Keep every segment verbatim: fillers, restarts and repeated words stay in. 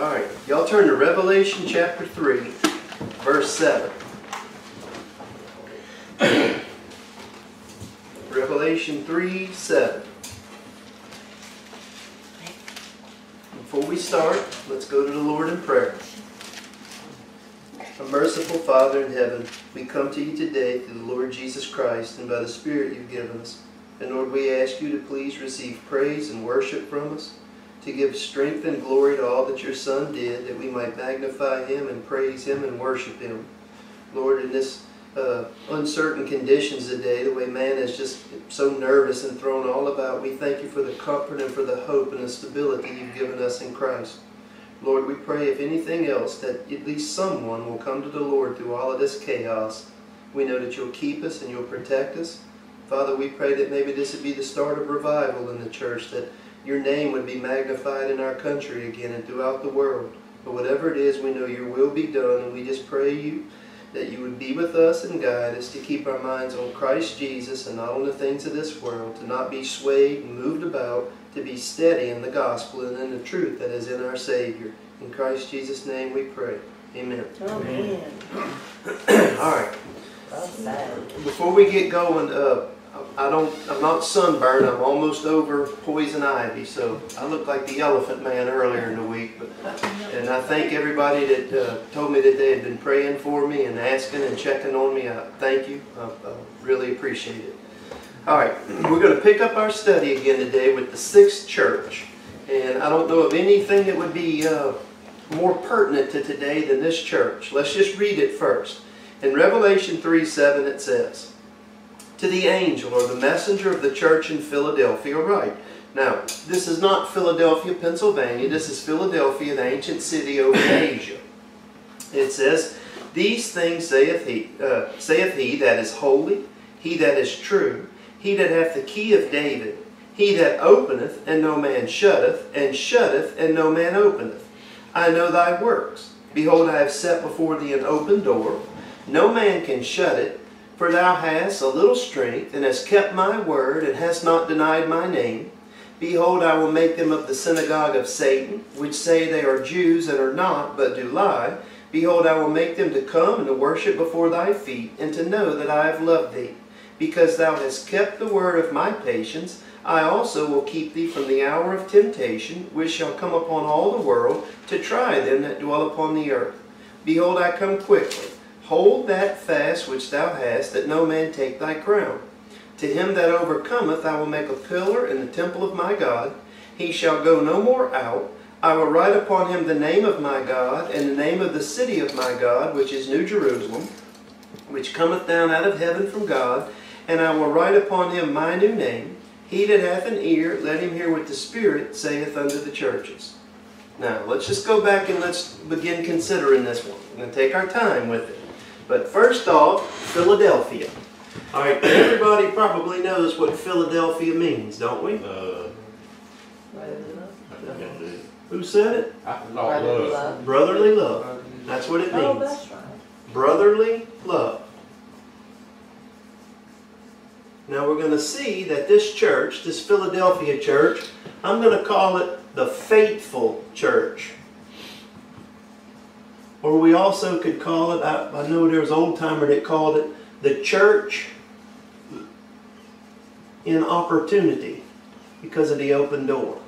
All right, y'all turn to Revelation chapter three, verse seven. Revelation three, seven. Before we start, let's go to the Lord in prayer. Our merciful Father in heaven, we come to you today through the Lord Jesus Christ and by the Spirit you've given us. And Lord, we ask you to please receive praise and worship from us, to give strength and glory to all that your Son did, that we might magnify him and praise him and worship him. Lord, in this uh, uncertain conditions today, the way man is just so nervous and thrown all about, we thank you for the comfort and for the hope and the stability you've given us in Christ. Lord, we pray, if anything else, that at least someone will come to the Lord through all of this chaos. We know that you'll keep us and you'll protect us. Father, we pray that maybe this would be the start of revival in the church, that your name would be magnified in our country again and throughout the world. But whatever it is, we know your will be done, and we just pray you that you would be with us and guide us to keep our minds on Christ Jesus and not on the things of this world, to not be swayed and moved about, to be steady in the gospel and in the truth that is in our Savior. In Christ Jesus' name we pray. Amen. Amen. All right. Before we get going, uh, I don't, I'm not sunburned, I'm almost over poison ivy, so I looked like the elephant man earlier in the week. But, and I thank everybody that uh, told me that they had been praying for me and asking and checking on me. I thank you. I, I really appreciate it. All right, we're going to pick up our study again today with the sixth church. And I don't know of anything that would be uh, more pertinent to today than this church. Let's just read it first. In Revelation three, seven it says, "To the angel or the messenger of the church in Philadelphia write." Now, this is not Philadelphia, Pennsylvania. This is Philadelphia, an ancient city over in Asia. It says, "These things saith he, uh, saith he that is holy, he that is true, he that hath the key of David, he that openeth, and no man shutteth, and shutteth, and no man openeth. I know thy works. Behold, I have set before thee an open door. No man can shut it. For thou hast a little strength, and hast kept my word, and hast not denied my name. Behold, I will make them of the synagogue of Satan, which say they are Jews, and are not, but do lie. Behold, I will make them to come and to worship before thy feet, and to know that I have loved thee. Because thou hast kept the word of my patience, I also will keep thee from the hour of temptation, which shall come upon all the world, to try them that dwell upon the earth. Behold, I come quickly. Hold that fast which thou hast, that no man take thy crown. To him that overcometh I will make a pillar in the temple of my God. He shall go no more out. I will write upon him the name of my God, and the name of the city of my God, which is New Jerusalem, which cometh down out of heaven from God. And I will write upon him my new name. He that hath an ear, let him hear what the Spirit saith unto the churches." Now, let's just go back and let's begin considering this one. We're going to take our time with it. But first off, Philadelphia. All right, everybody probably knows what Philadelphia means, don't we? Uh, no. Who said it? I, no, brotherly love. love. Brotherly love. That's what it means. Oh, that's right. Brotherly love. Now we're going to see that this church, this Philadelphia church, I'm going to call it the faithful church. Or we also could call it, I, I know there's an old-timer that called it, the church in opportunity because of the open door.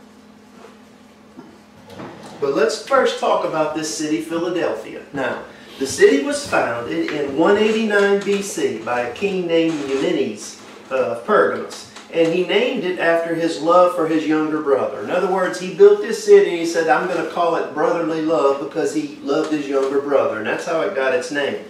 But let's first talk about this city, Philadelphia. Now, the city was founded in one eighty-nine B C by a king named Eumenes of Pergamos. And he named it after his love for his younger brother. In other words, he built this city and he said, I'm going to call it brotherly love because he loved his younger brother. And that's how it got its name.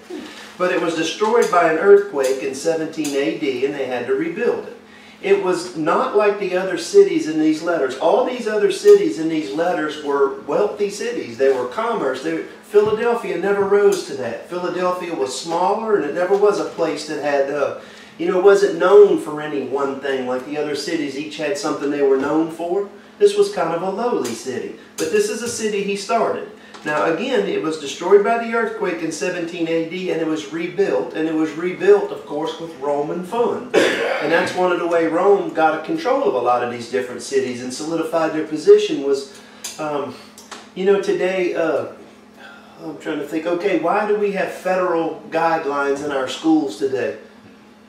But it was destroyed by an earthquake in seventeen A D and they had to rebuild it. It was not like the other cities in these letters. All these other cities in these letters were wealthy cities. They were commerce. They, Philadelphia never rose to that. Philadelphia was smaller and it never was a place that had... Uh, You know, it wasn't known for any one thing. Like the other cities, each had something they were known for. This was kind of a lowly city. But this is a city he started. Now, again, it was destroyed by the earthquake in seventeen A D, and it was rebuilt. And it was rebuilt, of course, with Roman funds. And that's one of the ways Rome got control of a lot of these different cities and solidified their position was... Um, You know, today, uh, I'm trying to think, okay, why do we have federal guidelines in our schools today?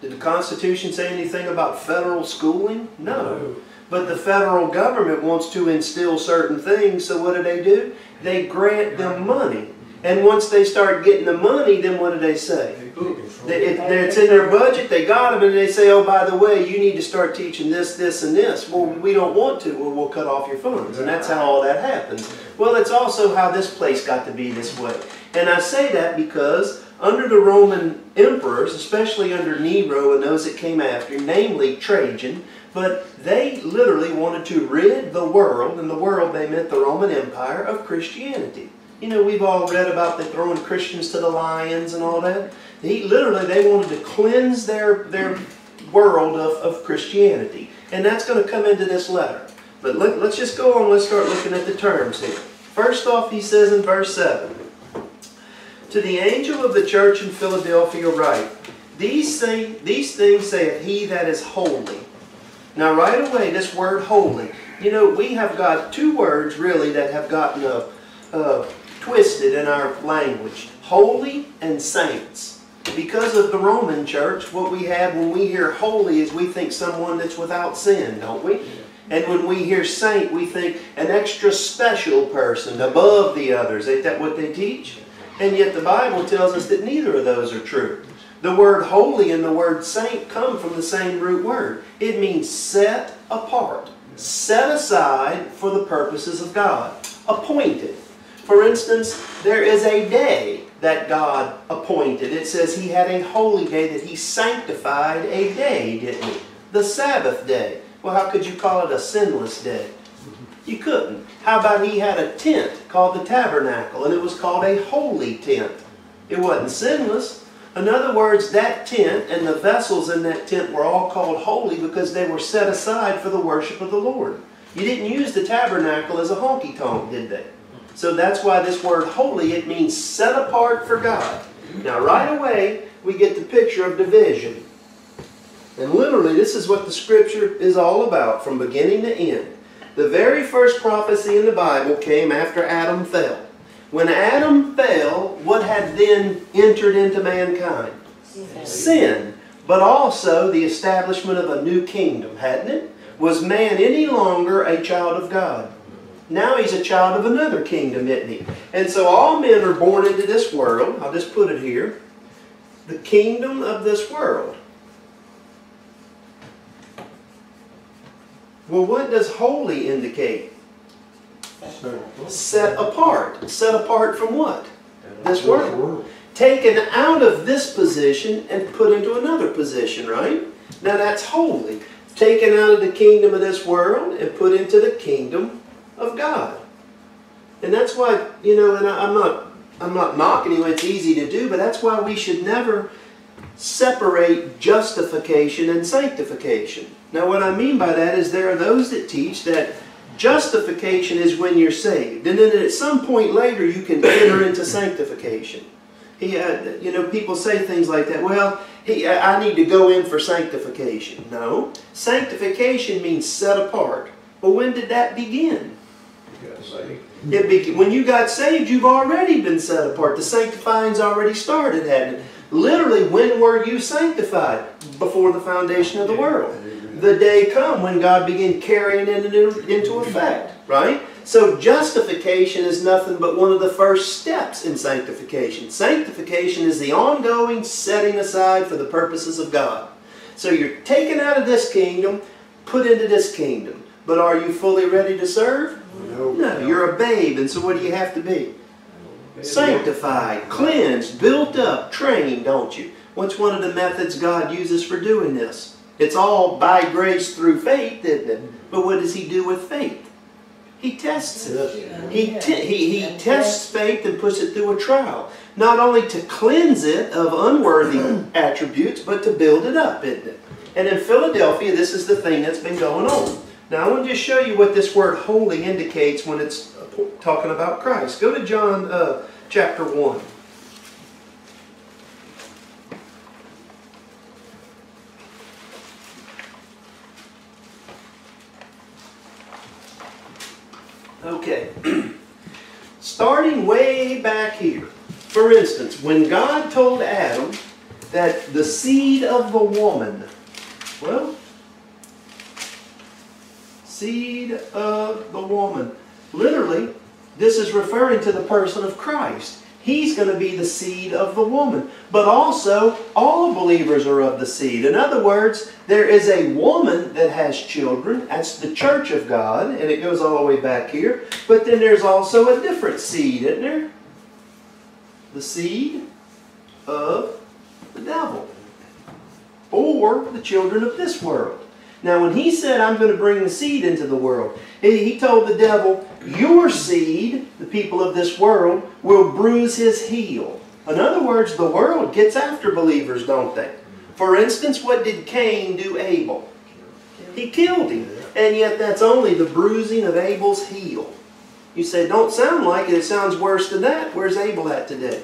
Did the Constitution say anything about federal schooling? No. no. But the federal government wants to instill certain things, so what do they do? They grant them money. And once they start getting the money, then what do they say? They, it, it's in their budget, they got them, and they say, oh, by the way, you need to start teaching this, this, and this. Well, we don't want to, or we'll cut off your funds. And that's how all that happens. Well, it's also how this place got to be this way. And I say that because under the Roman emperors, especially under Nero and those that came after, namely Trajan, but they literally wanted to rid the world, and the world they meant the Roman Empire, of Christianity. You know, we've all read about the throwing Christians to the lions and all that. He, literally, they wanted to cleanse their, their world of, of Christianity. And that's going to come into this letter. But let, let's just go on. Let's start looking at the terms here. First off, he says in verse seven, to the angel of the church in Philadelphia write, These, thing, these things saith he that is holy. Now, right away, this word holy. You know, we have got two words, really, that have gotten a... Uh, twisted in our language. Holy and saints. Because of the Roman church, what we have when we hear holy is we think someone that's without sin, don't we? And when we hear saint, we think an extra special person above the others. Ain't that what they teach? And yet the Bible tells us that neither of those are true. The word holy and the word saint come from the same root word. It means set apart, set aside for the purposes of God, appointed. For instance, there is a day that God appointed. It says He had a holy day that He sanctified a day, didn't He? The Sabbath day. Well, how could you call it a sinless day? You couldn't. How about He had a tent called the tabernacle, and it was called a holy tent. It wasn't sinless. In other words, that tent and the vessels in that tent were all called holy because they were set aside for the worship of the Lord. You didn't use the tabernacle as a honky-tonk, did they? So that's why this word holy, it means set apart for God. Now right away, we get the picture of division. And literally, this is what the Scripture is all about from beginning to end. The very first prophecy in the Bible came after Adam fell. When Adam fell, what had then entered into mankind? Sin. Sin. But also the establishment of a new kingdom, hadn't it? Was man any longer a child of God? Now he's a child of another kingdom, isn't he? And so all men are born into this world. I'll just put it here. The kingdom of this world. Well, what does holy indicate? Set apart. Set apart from what? This world. Taken out of this position and put into another position, right? Now that's holy. Taken out of the kingdom of this world and put into the kingdom of God. And that's why, you know, and I, I'm not I'm not mocking you, it's easy to do, but that's why we should never separate justification and sanctification. Now what I mean by that is there are those that teach that justification is when you're saved, and then at some point later you can enter into sanctification. He, uh, you know, people say things like that. Well, he, I need to go in for sanctification. No. Sanctification means set apart. But when did that begin? It be when you got saved, you've already been set apart. The sanctifying's already started, hadn't it? Literally, when were you sanctified? Before the foundation of the world. The day come when God began carrying it into effect, right? So justification is nothing but one of the first steps in sanctification. Sanctification is the ongoing setting aside for the purposes of God. So you're taken out of this kingdom, put into this kingdom. But are you fully ready to serve? No. No, you're a babe, and so what do you have to be? Sanctified, cleansed, built up, trained, don't you? What's one of the methods God uses for doing this? It's all by grace through faith, isn't it? But what does He do with faith? He tests it. He, te he, he tests faith and puts it through a trial. Not only to cleanse it of unworthy attributes, but to build it up, isn't it? And in Philadelphia, this is the thing that's been going on. Now I want to just show you what this word holy indicates when it's talking about Christ. Go to John uh, chapter one. Okay. starting way back here. For instance, when God told Adam that the seed of the woman, well, seed of the woman, literally, this is referring to the person of Christ. He's going to be the seed of the woman. But also, all believers are of the seed. In other words, there is a woman that has children. That's the church of God, and it goes all the way back here. But then there's also a different seed, isn't there? The seed of the devil. Or the children of this world. Now, when he said, I'm going to bring the seed into the world, he told the devil, your seed, the people of this world, will bruise his heel. In other words, the world gets after believers, don't they? For instance, what did Cain do Abel? He killed him. And yet that's only the bruising of Abel's heel. You say, don't sound like it. It sounds worse than that. Where's Abel at today?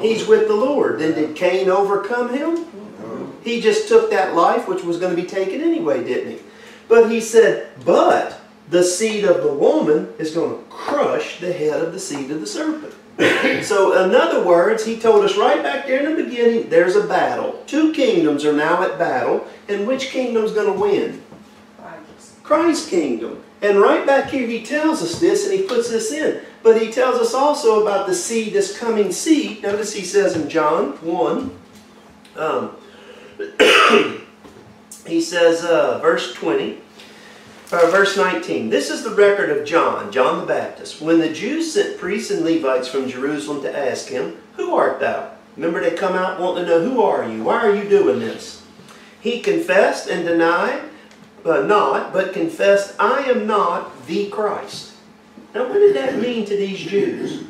He's with the Lord. Then did Cain overcome him? He just took that life which was going to be taken anyway, didn't he? But he said, but the seed of the woman is going to crush the head of the seed of the serpent. So in other words, he told us right back there in the beginning, there's a battle. Two kingdoms are now at battle. And which kingdom's going to win? Christ. Christ's kingdom. And right back here he tells us this and he puts this in. But he tells us also about the seed, this coming seed. Notice he says in John one, um, he says, uh, verse twenty, or verse nineteen, this is the record of John, John the Baptist. When the Jews sent priests and Levites from Jerusalem to ask him, who art thou? Remember, they come out wanting to know, who are you? Why are you doing this? He confessed and denied, but not, but confessed, I am not the Christ. Now, what did that mean to these Jews?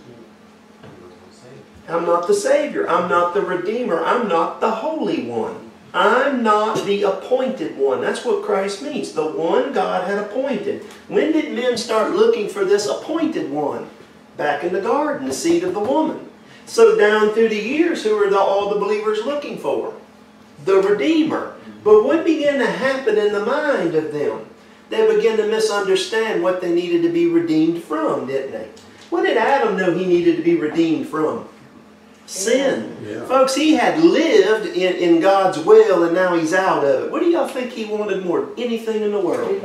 I'm not the Savior. I'm not the Redeemer. I'm not the Holy One. I'm not the appointed one. That's what Christ means. The one God had appointed. When did men start looking for this appointed one? Back in the garden, the seed of the woman. So down through the years, who are the, all the believers looking for? The Redeemer. But what began to happen in the mind of them? They began to misunderstand what they needed to be redeemed from, didn't they? What did Adam know he needed to be redeemed from? Sin. Yeah. Folks, he had lived in, in God's will and now he's out of it. What do y'all think he wanted more than anything in the world?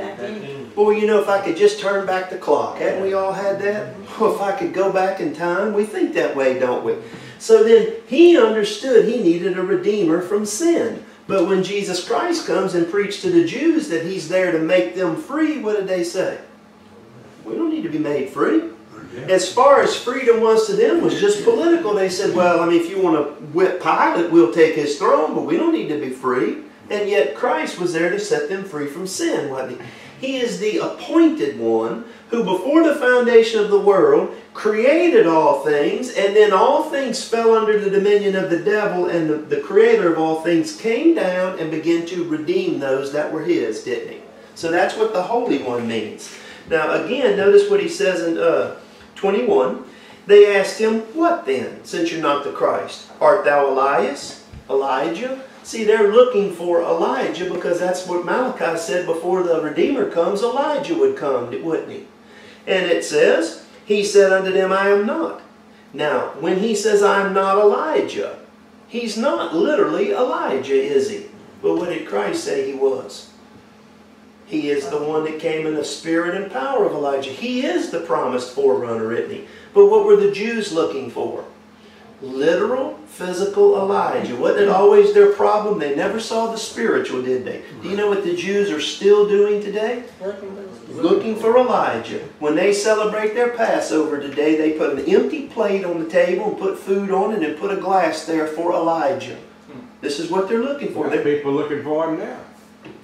Boy, you know, if I could just turn back the clock. Haven't we all had that? Well, if I could go back in time, we think that way, don't we? So then he understood he needed a Redeemer from sin. But when Jesus Christ comes and preached to the Jews that he's there to make them free, what did they say? We don't need to be made free. As far as freedom was to them, was just political. They said, well, I mean, if you want to whip Pilate, we'll take his throne, but we don't need to be free. And yet Christ was there to set them free from sin, wasn't he? He is the appointed one who before the foundation of the world created all things, and then all things fell under the dominion of the devil, and the, the creator of all things came down and began to redeem those that were his, didn't he? So that's what the Holy One means. Now, again, notice what he says in... Uh, twenty-one, they asked him, what then, since you're not the Christ? Art thou Elias? Elijah? See, they're looking for Elijah because that's what Malachi said before the Redeemer comes, Elijah would come, wouldn't he? And it says, he said unto them, I am not. Now, when he says, I am not Elijah, he's not literally Elijah, is he? But what did Christ say he was? He is the one that came in the spirit and power of Elijah. He is the promised forerunner, isn't he? But what were the Jews looking for? Literal, physical Elijah. Wasn't it always their problem? They never saw the spiritual, did they? Do you know what the Jews are still doing today? Looking for Elijah. When they celebrate their Passover today, they put an empty plate on the table and put food on it and put a glass there for Elijah. This is what they're looking for. They're people looking for him now.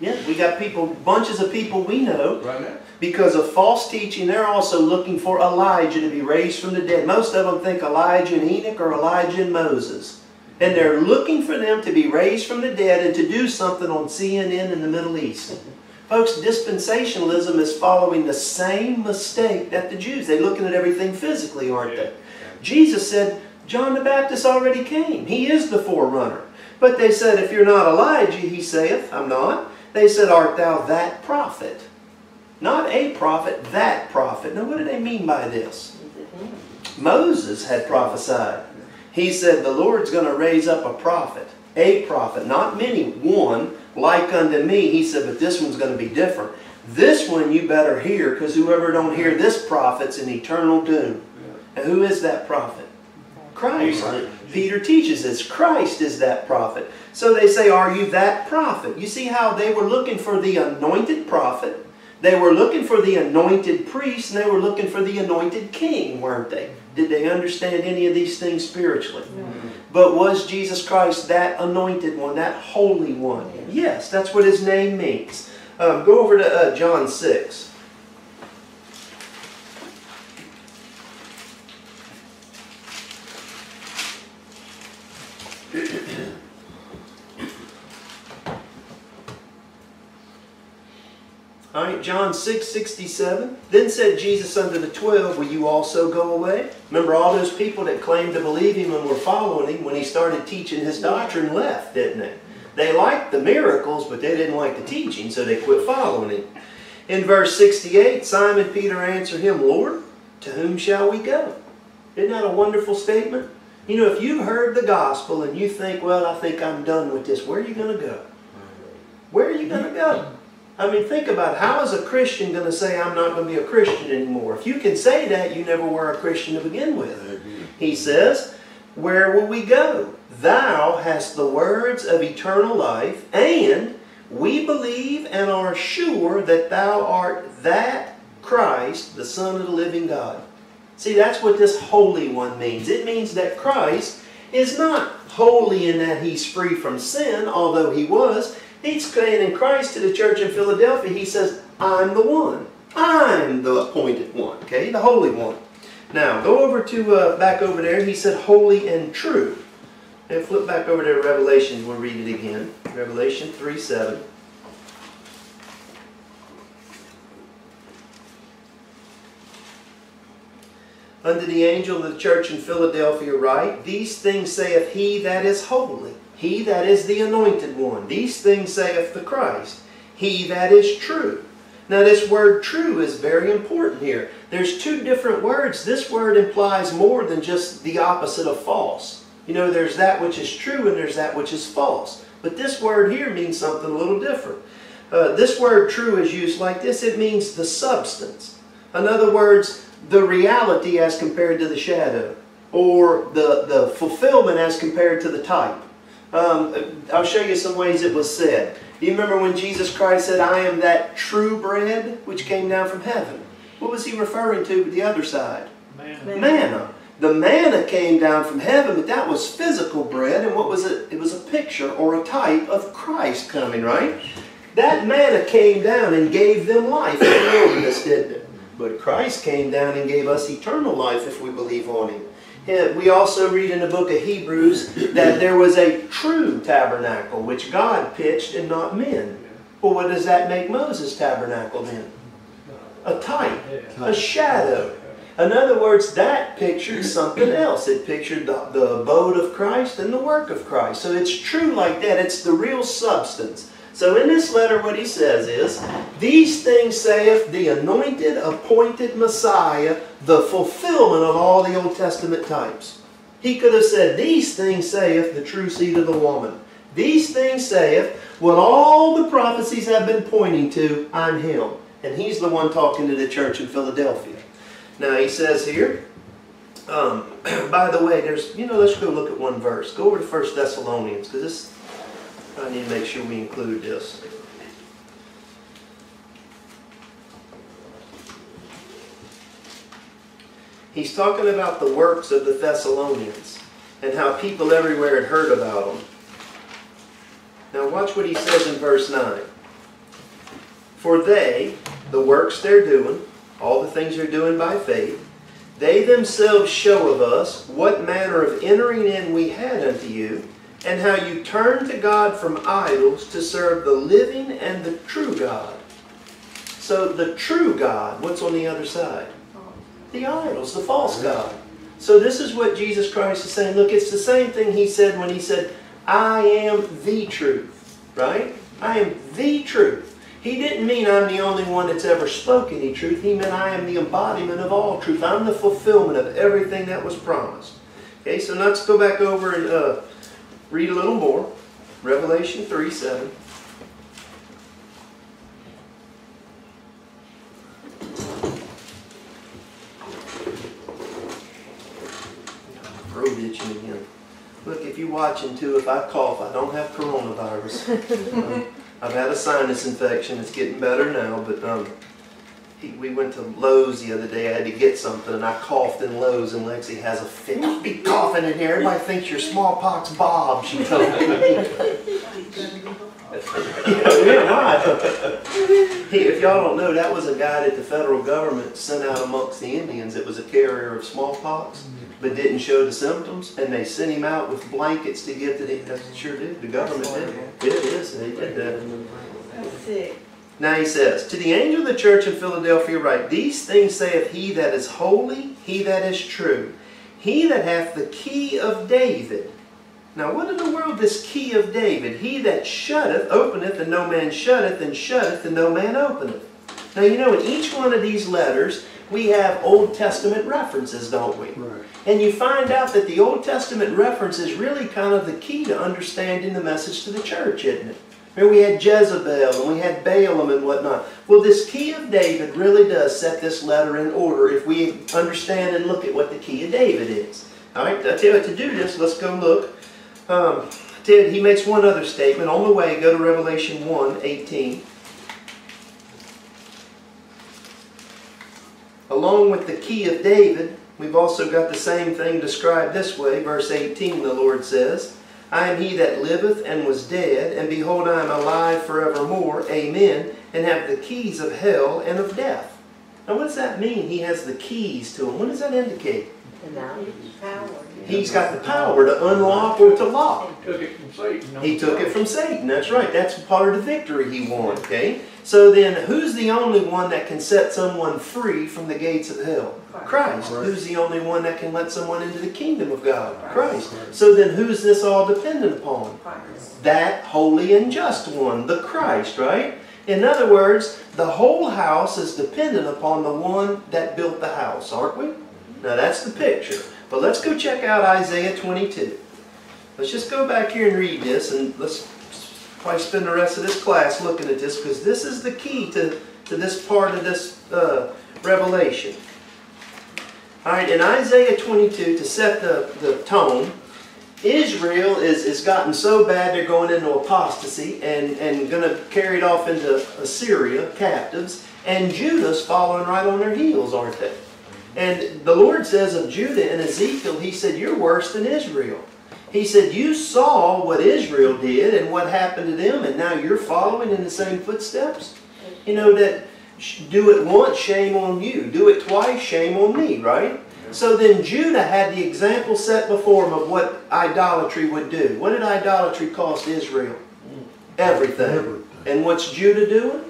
Yeah, we got people, bunches of people we know, right now. Because of false teaching, they're also looking for Elijah to be raised from the dead. Most of them think Elijah and Enoch or Elijah and Moses. And they're looking for them to be raised from the dead and to do something on C N N in the Middle East. Folks, dispensationalism is following the same mistake that the Jews. They're looking at everything physically, aren't they? Jesus said, John the Baptist already came. He is the forerunner. But they said, if you're not Elijah, he saith, I'm not. They said, art thou that prophet? Not a prophet, that prophet. Now, what do they mean by this? Moses had prophesied. He said, the Lord's going to raise up a prophet, a prophet, not many, one, like unto me. He said, but this one's going to be different. This one you better hear, because whoever don't hear this prophet's in eternal doom. And who is that prophet? Christ. Peter teaches us Christ is that prophet. So they say, are you that prophet? You see how they were looking for the anointed prophet. They were looking for the anointed priest, and they were looking for the anointed king, weren't they? Did they understand any of these things spiritually? No. But was Jesus Christ that anointed one, that holy one? Yes, that's what His name means. Um, go over to uh, John six. All right, John six sixty-seven. Then said Jesus unto the twelve, will you also go away? Remember, all those people that claimed to believe Him and were following Him when He started teaching His doctrine left, didn't they? They liked the miracles, but they didn't like the teaching, so they quit following Him. In verse sixty-eight, Simon Peter answered Him, Lord, to whom shall we go? Isn't that a wonderful statement? You know, if you've heard the gospel and you think, well, I think I'm done with this, where are you going to go? Where are you going to go? I mean, think about it. How is a Christian going to say, I'm not going to be a Christian anymore? If you can say that, you never were a Christian to begin with. He says, where will we go? Thou hast the words of eternal life, and we believe and are sure that Thou art that Christ, the Son of the living God. See, that's what this Holy One means. It means that Christ is not holy in that He's free from sin, although He was. He's saying in Christ to the church in Philadelphia, He says, I'm the one. I'm the appointed one, okay? The Holy One. Now, go over to, uh, back over there. He said, holy and true. And flip back over to Revelation. We'll read it again. Revelation three seven. Unto the angel of the church in Philadelphia write, these things saith He that is holy, He that is the anointed one. These things saith the Christ, He that is true. Now this word true is very important here. There's two different words. This word implies more than just the opposite of false. You know, there's that which is true and there's that which is false. But this word here means something a little different. Uh, this word true is used like this. It means the substance. In other words, the reality as compared to the shadow. Or the, the fulfillment as compared to the type. Um, I'll show you some ways it was said. You remember when Jesus Christ said, I am that true bread which came down from heaven. What was He referring to with the other side? Manna. Manna. The manna came down from heaven, but that was physical bread. And what was it? It was a picture or a type of Christ coming, right? That manna came down and gave them life in the wilderness, didn't it? But Christ came down and gave us eternal life if we believe on Him. We also read in the book of Hebrews that there was a true tabernacle which God pitched and not men. Well, what does that make Moses' tabernacle then? A type, a shadow. In other words, that pictured something else. It pictured the, the abode of Christ and the work of Christ. So it's true like that. It's the real substance. So in this letter what he says is, these things saith the anointed, appointed Messiah, the fulfillment of all the Old Testament types. He could have said, these things saith the true seed of the woman. These things saith what all the prophecies have been pointing to, I'm Him. And He's the one talking to the church in Philadelphia. Now he says here, um, by the way, there's, you know, let's go look at one verse. Go over to First Thessalonians, because this, I need to make sure we include this. He's talking about the works of the Thessalonians and how people everywhere had heard about them. Now watch what he says in verse nine. For they, the works they're doing, all the things they're doing by faith, they themselves show of us what manner of entering in we had unto you, and how you turn to God from idols to serve the living and the true God. So the true God, what's on the other side? The idols, the false God. So this is what Jesus Christ is saying. Look, it's the same thing He said when He said, I am the truth, right? I am the truth. He didn't mean I'm the only one that's ever spoken any truth. He meant I am the embodiment of all truth. I'm the fulfillment of everything that was promised. Okay, so now let's go back over and uh, read a little more. Revelation three seven. Pro-ditching again. Look, if you're watching too, if I cough, I don't have coronavirus. um, I've had a sinus infection. It's getting better now, but um, he, we went to Lowe's the other day. I had to get something, and I coughed in Lowe's, and Lexi has a fit. Don't be coughing in here. Everybody thinks you're smallpox Bob, she told me. Yeah, we're not. Hey, if y'all don't know, that was a guy that the federal government sent out amongst the Indians that was a carrier of smallpox, but didn't show the symptoms, and they sent him out with blankets to give to the, that's what sure did, the government did. It is, they did that. That's it. Now he says, to the angel of the church in Philadelphia write, these things saith he that is holy, he that is true, he that hath the key of David. Now what in the world this key of David? He that shutteth, openeth, and no man shutteth, and shutteth, and no man openeth. Now you know, in each one of these letters, we have Old Testament references, don't we? Right. And you find out that the Old Testament reference is really kind of the key to understanding the message to the church, isn't it? I mean, we had Jezebel, and we had Balaam and whatnot. Well, this key of David really does set this letter in order if we understand and look at what the key of David is. All right, I tell you, to do this, let's go look. Um, Ted, he makes one other statement. On the way, go to Revelation one eighteen. Along with the key of David, we've also got the same thing described this way. Verse eighteen, the Lord says, I am he that liveth and was dead, and behold, I am alive forevermore, amen, and have the keys of hell and of death. Now what does that mean, he has the keys to him? What does that indicate? He's got the power to unlock or to lock. He took it from Satan. He took it from Satan, that's right. That's part of the victory he won, okay? So then, who's the only one that can set someone free from the gates of hell? Christ. Christ. Who's the only one that can let someone into the kingdom of God? Christ. Christ. So then, who's this all dependent upon? Christ. That holy and just one, the Christ, right? In other words, the whole house is dependent upon the one that built the house, aren't we? Now that's the picture. But let's go check out Isaiah twenty-two. Let's just go back here and read this, and let's probably spend the rest of this class looking at this, because this is the key to, to this part of this uh, revelation. Alright, in Isaiah twenty-two, to set the, the tone, Israel is, is gotten so bad they're going into apostasy and, and going to carry it off into Assyria, captives, and Judah's following right on their heels, aren't they? And the Lord says of Judah in Ezekiel, He said, you're worse than Israel. He said, you saw what Israel did and what happened to them, and now you're following in the same footsteps. You know, that do it once, shame on you. Do it twice, shame on me, right? So then Judah had the example set before him of what idolatry would do. What did idolatry cost Israel? Everything. And what's Judah doing?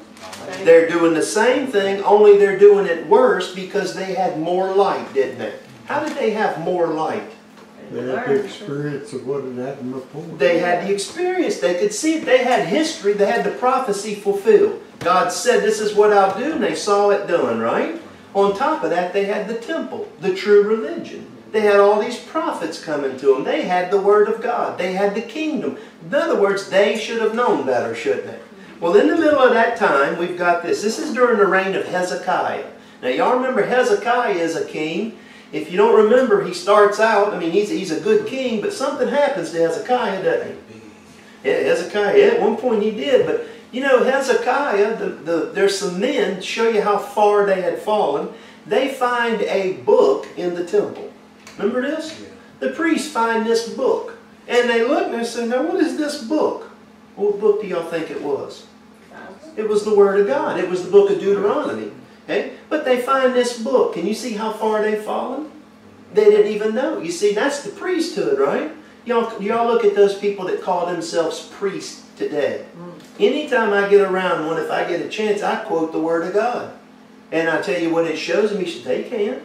They're doing the same thing, only they're doing it worse because they had more light, didn't they? How did they have more light? They had the experience of what had happened before. They had the experience. They could see it. They had history. They had the prophecy fulfilled. God said, this is what I'll do, and they saw it done, right? On top of that, they had the temple, the true religion. They had all these prophets coming to them. They had the Word of God. They had the kingdom. In other words, they should have known better, shouldn't they? Well, in the middle of that time, we've got this. This is during the reign of Hezekiah. Now, y'all remember Hezekiah is a king. If you don't remember, he starts out, I mean, he's, he's a good king, but something happens to Hezekiah, doesn't he? Yeah, Hezekiah, yeah, at one point he did. But, you know, Hezekiah, the, the, there's some men, to show you how far they had fallen, they find a book in the temple. Remember this? Yeah. The priests find this book. And they look and they say, now, what is this book? What book do y'all think it was? It was the Word of God. It was the book of Deuteronomy. Okay? But they find this book. Can you see how far they've fallen? They didn't even know. You see, that's the priesthood, right? Y'all y'all look at those people that call themselves priests today. Anytime I get around one, if I get a chance, I quote the Word of God. And I tell you what it shows me, they can't.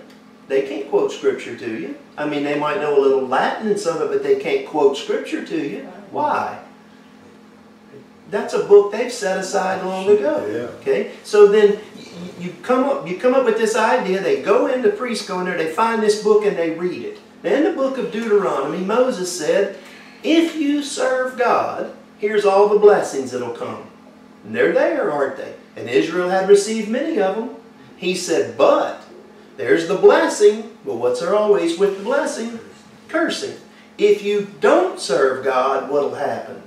They can't quote Scripture to you. I mean, they might know a little Latin and some of it, but they can't quote Scripture to you. Why? That's a book they've set aside long ago. Yeah. Okay, so then you, you come up, you come up with this idea. They go in, the priests go in there, they find this book and they read it. Now, in the book of Deuteronomy, Moses said, "If you serve God, here's all the blessings that'll come." And they're there, aren't they? And Israel had received many of them. He said, "But there's the blessing." Well, what's there always with the blessing? Cursing. If you don't serve God, what'll happen?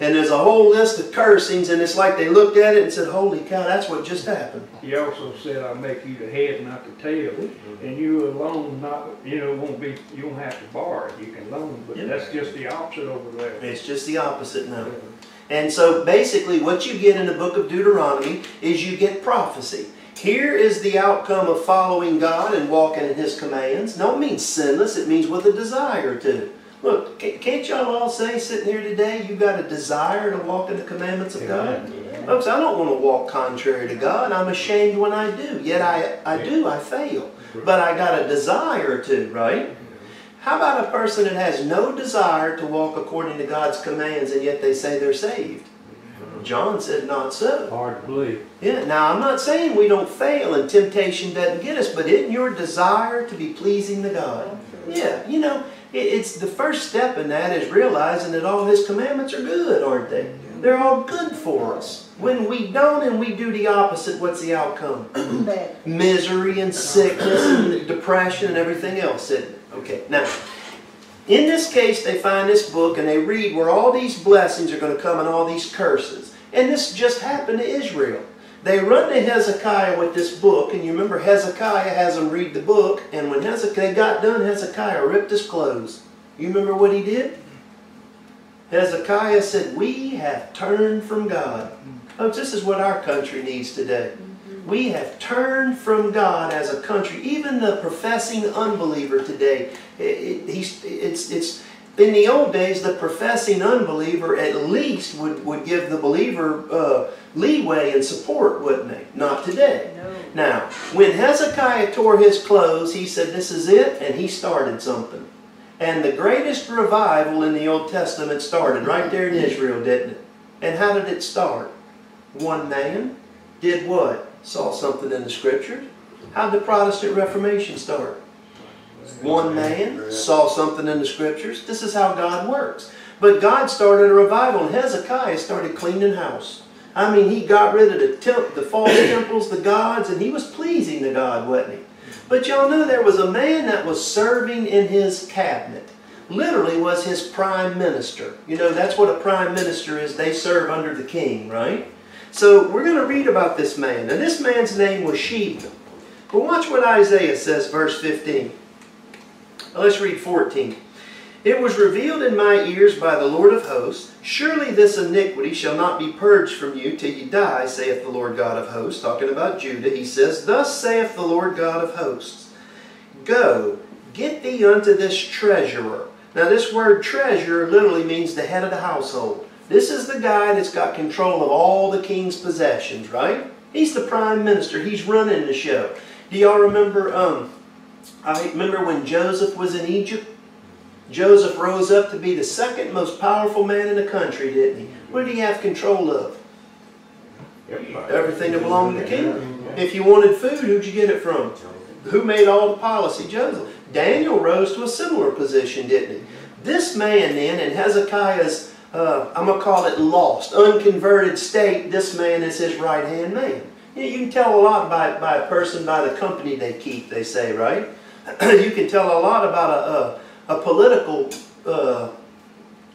And there's a whole list of cursings, and it's like they looked at it and said, "Holy cow, that's what just happened." He also said, "I'll make you the head, not the tail, mm-hmm. and you alone, not you know, won't be. You won't have to borrow; you can loan." But yeah. that's just the opposite over there. It's just the opposite now. Yeah. And so, basically, what you get in the book of Deuteronomy is you get prophecy. Here is the outcome of following God and walking in His commands. No, it means sinless. It means with a desire to. Look, can't y'all all say sitting here today you've got a desire to walk in the commandments of God? Yeah. Folks, I don't want to walk contrary to God. I'm ashamed when I do. Yet I, I do, I fail. But I got a desire to, right? How about a person that has no desire to walk according to God's commands and yet they say they're saved? John said, "Not so." Hard to believe. Yeah. Now, I'm not saying we don't fail and temptation doesn't get us, but isn't your desire to be pleasing to God? Yeah, you know, it's the first step in that is realizing that all His commandments are good, aren't they? They're all good for us. When we don't and we do the opposite, what's the outcome? Misery and sickness and depression and everything else, isn't it? Okay, now, in this case, they find this book and they read where all these blessings are going to come and all these curses. And this just happened to Israel. They run to Hezekiah with this book, and you remember Hezekiah has them read the book, and when Hezekiah got done, Hezekiah ripped his clothes. You remember what he did? Hezekiah said, "We have turned from God." Folks, this is what our country needs today. We have turned from God as a country. Even the professing unbeliever today, it, it, it's, it's, in the old days, the professing unbeliever at least would, would give the believer uh, leeway and support, wouldn't they? Not today. No. Now, when Hezekiah tore his clothes, he said, "This is it," and he started something. And the greatest revival in the Old Testament started right there in Israel, didn't it? And how did it start? One man did what? Saw something in the Scriptures. How did the Protestant Reformation start? One man saw something in the Scriptures. This is how God works. But God started a revival, and Hezekiah started cleaning house. I mean, he got rid of the, temp, the false temples, the gods, and he was pleasing to God, wasn't he? But y'all know there was a man that was serving in his cabinet. Literally was his prime minister. You know, that's what a prime minister is. They serve under the king, right? So we're going to read about this man. And this man's name was Shebna. But watch what Isaiah says, verse fifteen. Now let's read fourteen. "It was revealed in my ears by the Lord of hosts, surely this iniquity shall not be purged from you till you die, saith the Lord God of hosts." Talking about Judah, he says, "Thus saith the Lord God of hosts, go, get thee unto this treasurer." Now this word treasurer literally means the head of the household. This is the guy that's got control of all the king's possessions, right? He's the prime minister. He's running the show. Do y'all remember, um, I remember when Joseph was in Egypt? Joseph rose up to be the second most powerful man in the country, didn't he? What did he have control of? Everything that belonged to the king. If you wanted food, who'd you get it from? Who made all the policy? Joseph. Daniel rose to a similar position, didn't he? This man then, in Hezekiah's, uh, I'm going to call it lost, unconverted state, this man is his right-hand man. You know, you can tell a lot by, by a person by the company they keep, they say, right? You can tell a lot about a... a A political uh,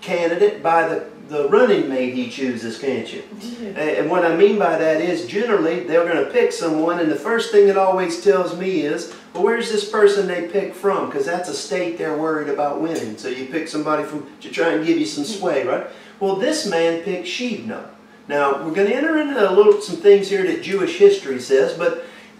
candidate by the, the running mate he chooses, can't you? And what I mean by that is generally they're going to pick someone, and the first thing it always tells me is, well, where's this person they pick from? Because that's a state they're worried about winning. So you pick somebody from to try and give you some sway, right? Well, this man picked Shebna. Now, we're going to enter into a little, some things here that Jewish history says, but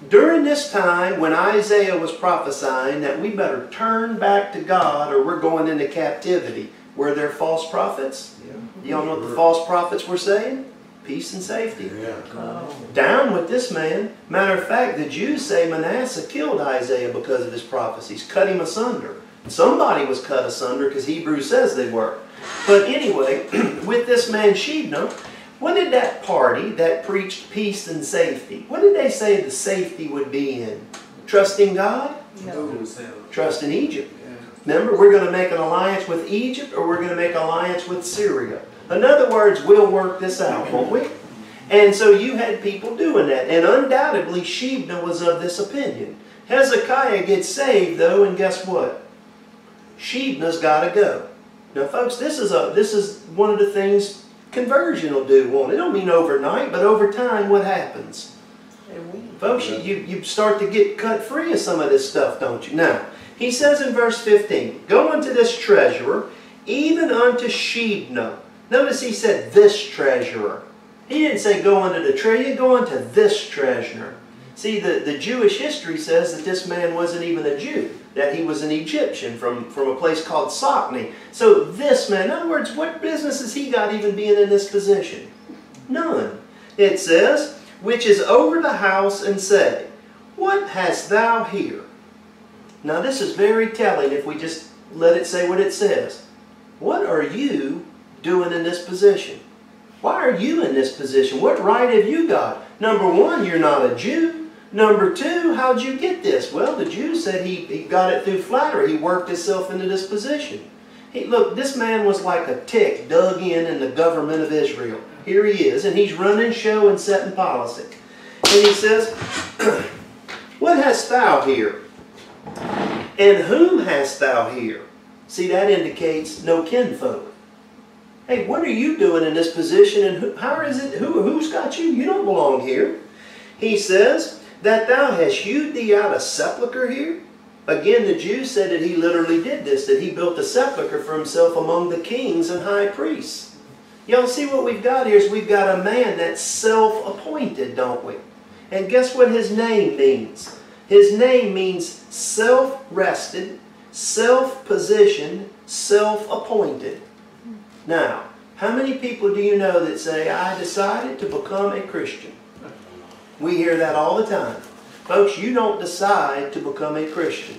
during this time when Isaiah was prophesying that we better turn back to God or we're going into captivity, were there false prophets? Yeah. Y'all know what the false prophets were saying? Peace and safety. Yeah. Oh. Down with this man. Matter of fact, the Jews say Manasseh killed Isaiah because of his prophecies, cut him asunder. Somebody was cut asunder because Hebrews says they were. But anyway, with this man Shebna, what did that party that preached peace and safety, what did they say the safety would be in? Trusting God? No. Trust in Egypt. Yeah. Remember, we're going to make an alliance with Egypt or we're going to make an alliance with Syria. In other words, we'll work this out, won't we? And so you had people doing that. And undoubtedly, Shebna was of this opinion. Hezekiah gets saved, though, and guess what? Shebna's got to go. Now, folks, this is, a, this is one of the things conversion will do, won't it? It don't mean overnight, but over time, what happens? Folks, you, you start to get cut free of some of this stuff, don't you? Now, he says in verse fifteen, go unto this treasurer, even unto Shebna. Notice he said this treasurer. He didn't say go unto the treasurer, go unto this treasurer. See, the, the Jewish history says that this man wasn't even a Jew, that he was an Egyptian from, from a place called Sosthenes. So this man, in other words, what business has he got even being in this position? None. It says, which is over the house, and say, what hast thou here? Now this is very telling if we just let it say what it says. What are you doing in this position? Why are you in this position? What right have you got? Number one, you're not a Jew. Number two, how'd you get this? Well, the Jew said he, he got it through flattery. He worked himself into this position. He, look, this man was like a tick dug in in the government of Israel. Here he is, and he's running show and setting policy. And he says, what hast thou here? And whom hast thou here? See, that indicates no kinfolk. Hey, what are you doing in this position, and who, how is it, who, who's got you? You don't belong here. He says, that thou hast hewed thee out a sepulchre here? Again, the Jews said that he literally did this, that he built a sepulchre for himself among the kings and high priests. Y'all see what we've got here is we've got a man that's self-appointed, don't we? And guess what his name means? His name means self-rested, self-positioned, self-appointed. Now, how many people do you know that say, I decided to become a Christian? We hear that all the time. Folks, you don't decide to become a Christian.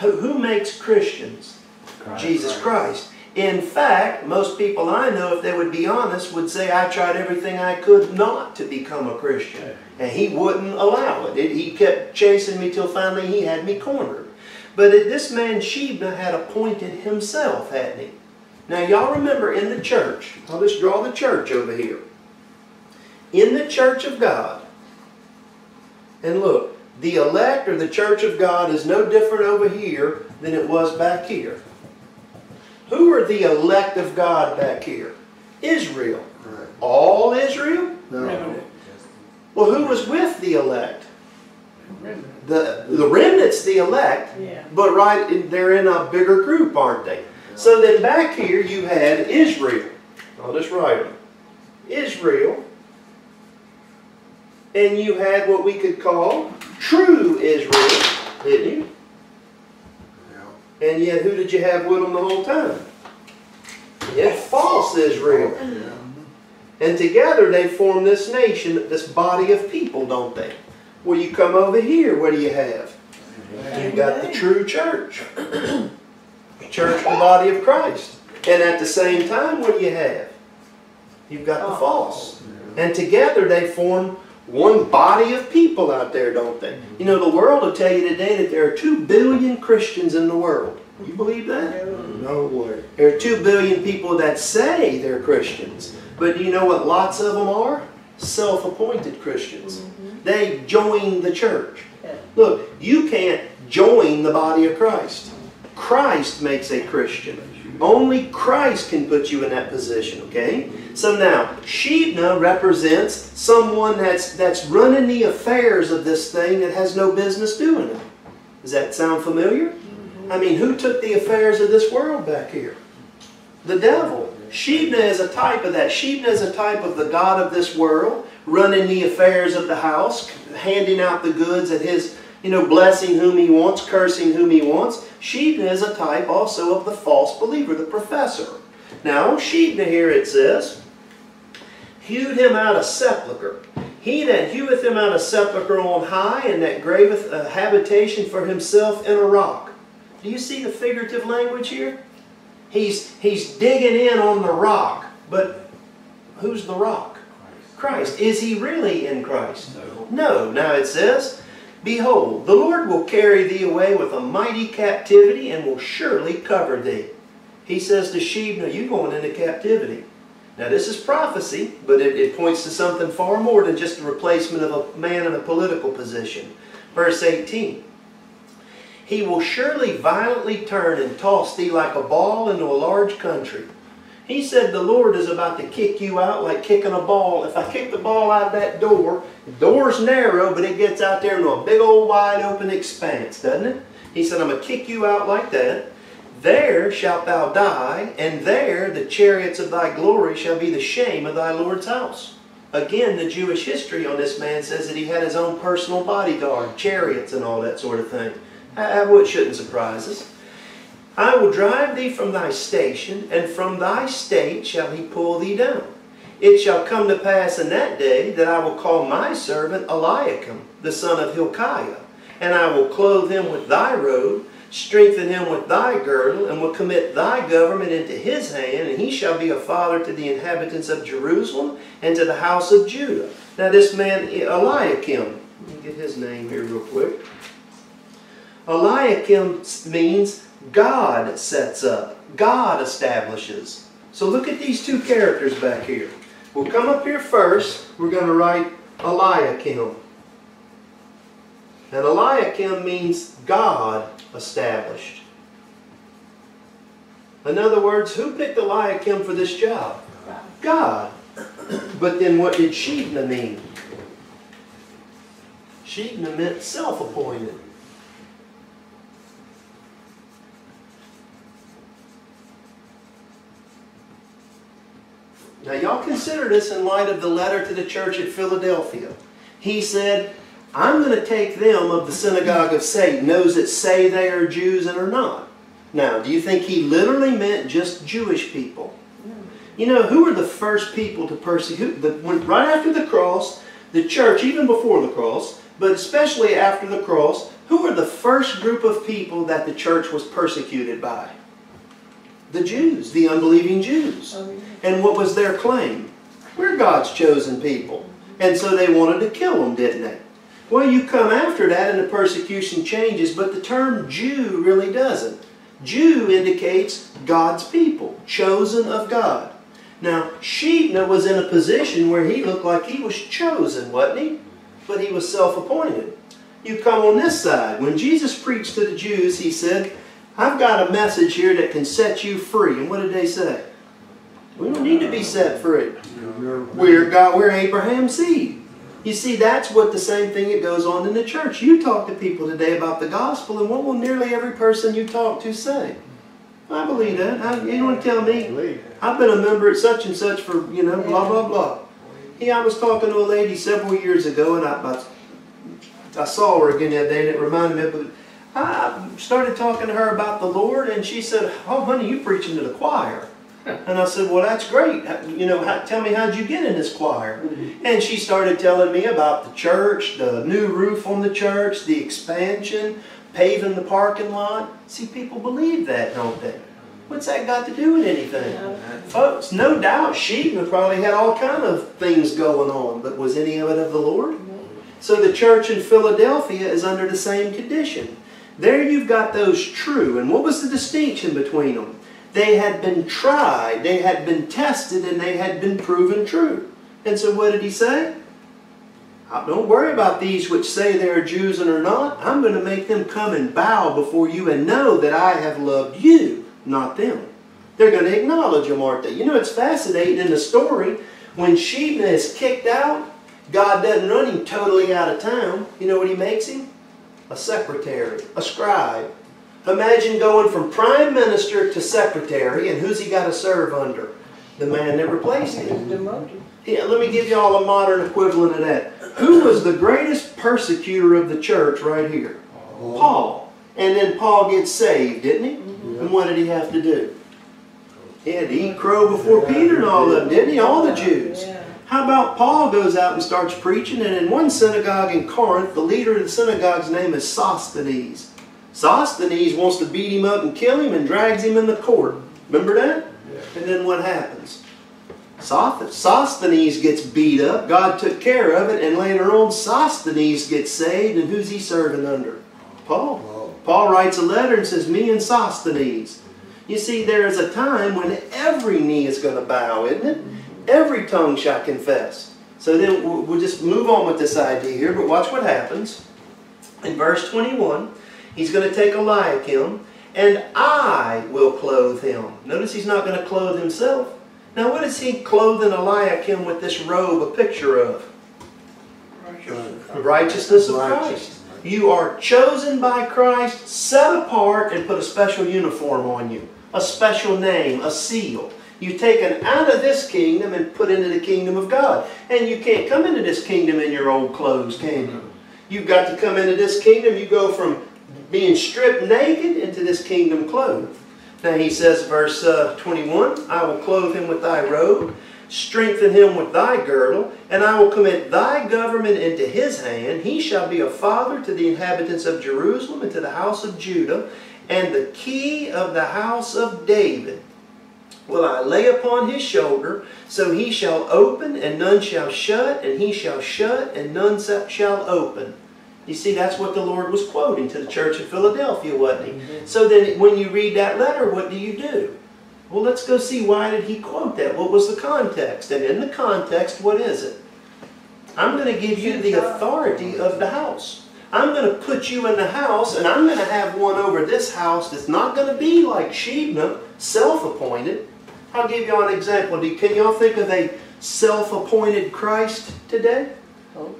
Who, who makes Christians? Christ. Jesus Christ. In fact, most people I know, if they would be honest, would say, I tried everything I could not to become a Christian. And he wouldn't allow it. it he kept chasing me till finally he had me cornered. But this man Shebna had appointed himself, hadn't he? Now, y'all remember in the church, I'll just draw the church over here. In the church of God, and look, the elect or the church of God is no different over here than it was back here. Who are the elect of God back here? Israel. Right. All Israel? No. no. Well, who was with the elect? Remnant. The, the remnant's the elect, yeah. But right, they're in a bigger group, aren't they? So then back here you had Israel. I'll just write them. Israel. And you had what we could call true Israel, didn't you? Yeah. And yet who did you have with them the whole time? You had false Israel. Yeah. And together they form this nation, this body of people, don't they? Well, you come over here, what do you have? Yeah. You've got the true church. Church, the body of Christ. And at the same time, what do you have? You've got the false. And together they form one body of people out there, don't they? You know, the world will tell you today that there are two billion Christians in the world. You believe that? No way. There are two billion people that say they're Christians. But do you know what lots of them are? Self-appointed Christians. They join the church. Look, you can't join the body of Christ. Christ makes a Christian. Only Christ can put you in that position, okay? So now, Shebna represents someone that's, that's running the affairs of this thing that has no business doing it. Does that sound familiar? I mean, who took the affairs of this world back here? The devil. Shebna is a type of that. Shebna is a type of the god of this world, running the affairs of the house, handing out the goods at his... You know, blessing whom he wants, cursing whom he wants. Shebna is a type also of the false believer, the professor. Now, Shebna here it says, hewed him out a sepulchre. He that heweth him out a sepulchre on high, and that graveth a habitation for himself in a rock. Do you see the figurative language here? He's, he's digging in on the rock, but who's the rock? Christ. Christ. Is he really in Christ? No. No. Now it says, behold, the Lord will carry thee away with a mighty captivity and will surely cover thee. He says to Shebna, you're going into captivity. Now this is prophecy, but it, it points to something far more than just the replacement of a man in a political position. Verse eighteen. He will surely violently turn and toss thee like a ball into a large country. He said the Lord is about to kick you out like kicking a ball. If I kick the ball out of that door, the door's narrow, but it gets out there into a big old wide open expanse, doesn't it? He said, I'm going to kick you out like that. There shalt thou die, and there the chariots of thy glory shall be the shame of thy Lord's house. Again, the Jewish history on this man says that he had his own personal bodyguard, chariots and all that sort of thing. It shouldn't surprise us. I will drive thee from thy station, and from thy state shall he pull thee down. It shall come to pass in that day that I will call my servant Eliakim, the son of Hilkiah, and I will clothe him with thy robe, strengthen him with thy girdle, and will commit thy government into his hand, and he shall be a father to the inhabitants of Jerusalem and to the house of Judah. Now this man, Eliakim, let me get his name here real quick. Eliakim means God sets up, God establishes. So look at these two characters back here. We'll come up here first. We're going to write Eliakim. And Eliakim means God established. In other words, who picked Eliakim for this job? God. But then what did Shebna mean? Shebna meant self-appointed. Now y'all consider this in light of the letter to the church at Philadelphia. He said, I'm going to take them of the synagogue of Satan, those that say they are Jews and are not. Now, do you think he literally meant just Jewish people? No. You know, who were the first people to persecute? The, when, right after the cross, the church, even before the cross, but especially after the cross, who were the first group of people that the church was persecuted by? The Jews, the unbelieving Jews. Oh, yeah. And what was their claim? We're God's chosen people. And so they wanted to kill them, didn't they? Well, you come after that and the persecution changes, but the term Jew really doesn't. Jew indicates God's people, chosen of God. Now, Shebna was in a position where he looked like he was chosen, wasn't he? But he was self-appointed. You come on this side. When Jesus preached to the Jews, he said, I've got a message here that can set you free. And what did they say? We don't need to be set free. We're God, we're Abraham's seed. You see, that's what the same thing that goes on in the church. You talk to people today about the gospel, and what will nearly every person you talk to say? I believe that. I, you want to tell me? I've been a member at such and such for, you know, blah, blah, blah. Yeah, I was talking to a lady several years ago, and I, I, I saw her again the other day, and it reminded me, but I started talking to her about the Lord, and she said, oh, honey, you preaching to the choir. And I said, well, that's great. You know, tell me, how'd you get in this choir? And she started telling me about the church, the new roof on the church, the expansion, paving the parking lot. See, people believe that, don't they? What's that got to do with anything? Yeah. Folks, no doubt Shebna probably had all kind of things going on, but was any of it of the Lord? Yeah. So the church in Philadelphia is under the same condition. There you've got those true. And what was the distinction between them? They had been tried, they had been tested, and they had been proven true. And so what did he say? Don't worry about these which say they are Jews and are not. I'm going to make them come and bow before you and know that I have loved you, not them. They're going to acknowledge him, aren't they? You know, it's fascinating in the story. When Shebna is kicked out, God doesn't run him totally out of town. You know what he makes him? A secretary, a scribe. Imagine going from prime minister to secretary, and who's he got to serve under? The man that replaced him. Yeah, let me give you all a modern equivalent of that. Who was the greatest persecutor of the church right here? Paul. And then Paul gets saved, didn't he? Mm-hmm. And what did he have to do? He had to eat crow before Peter and all of them, didn't he? All the Jews. How about Paul goes out and starts preaching, and in one synagogue in Corinth, the leader of the synagogue's name is Sosthenes. Sosthenes wants to beat him up and kill him and drags him in the court. Remember that? Yeah. And then what happens? Sosthenes gets beat up. God took care of it. And later on, Sosthenes gets saved. And who's he serving under? Paul. Oh. Paul writes a letter and says, me and Sosthenes. You see, there is a time when every knee is going to bow, isn't it? Every tongue shall confess. So then we'll just move on with this idea here. But watch what happens. In verse twenty-one, he's going to take Eliakim. And I will clothe him. Notice he's not going to clothe himself. Now, what is he clothing Eliakim with this robe a picture of? Righteousness, Righteousness of Christ. You are chosen by Christ, set apart, and put a special uniform on you. A special name, a seal. You're taken out of this kingdom and put into the kingdom of God. And you can't come into this kingdom in your old clothes, can you? You've got to come into this kingdom. You go from being stripped naked into this kingdom clothed. Now he says, verse uh, twenty-one, I will clothe him with thy robe, strengthen him with thy girdle, and I will commit thy government into his hand. He shall be a father to the inhabitants of Jerusalem and to the house of Judah, and the key of the house of David will I lay upon his shoulder, so he shall open and none shall shut, and he shall shut and none shall open. You see, that's what the Lord was quoting to the church of Philadelphia, wasn't he? Mm-hmm. So then when you read that letter, what do you do? Well, let's go see, why did he quote that? What was the context? And in the context, what is it? I'm going to give you the authority of the house. I'm going to put you in the house, and I'm going to have one over this house that's not going to be like Shebna, self-appointed. I'll give y'all an example. Can y'all think of a self-appointed Christ today? Oh.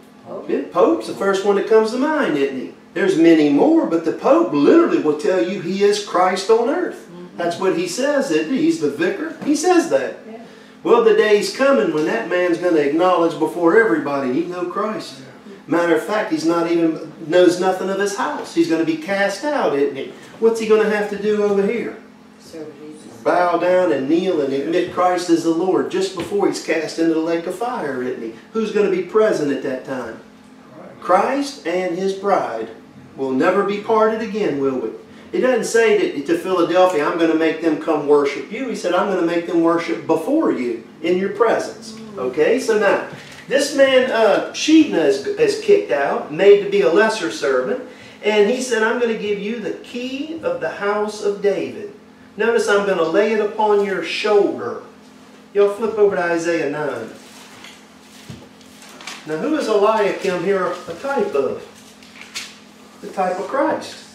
Yeah, Pope's the first one that comes to mind, isn't he? There's many more, but the Pope literally will tell you he is Christ on earth. Mm-hmm. That's what he says, isn't he? He's the vicar. He says that. Yeah. Well, the day's coming when that man's going to acknowledge before everybody he knows Christ. Yeah. Matter of fact, he's not even knows nothing of his house. He's going to be cast out, isn't he? What's he going to have to do over here? Serve Jesus. Bow down and kneel and admit Christ as the Lord just before he's cast into the lake of fire, isn't he? Who's going to be present at that time? Christ and his bride will never be parted again, will we? He doesn't say that to Philadelphia, I'm going to make them come worship you. He said, I'm going to make them worship before you in your presence. Okay, so now, this man, uh, Shebna, is, is kicked out, made to be a lesser servant. And he said, I'm going to give you the key of the house of David. Notice I'm going to lay it upon your shoulder. Y'all flip over to Isaiah nine. Now, who is Eliakim here a type of? The type of Christ.